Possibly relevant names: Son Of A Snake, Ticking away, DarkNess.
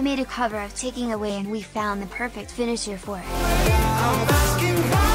I made a cover of Ticking Away and we found the perfect finisher for it.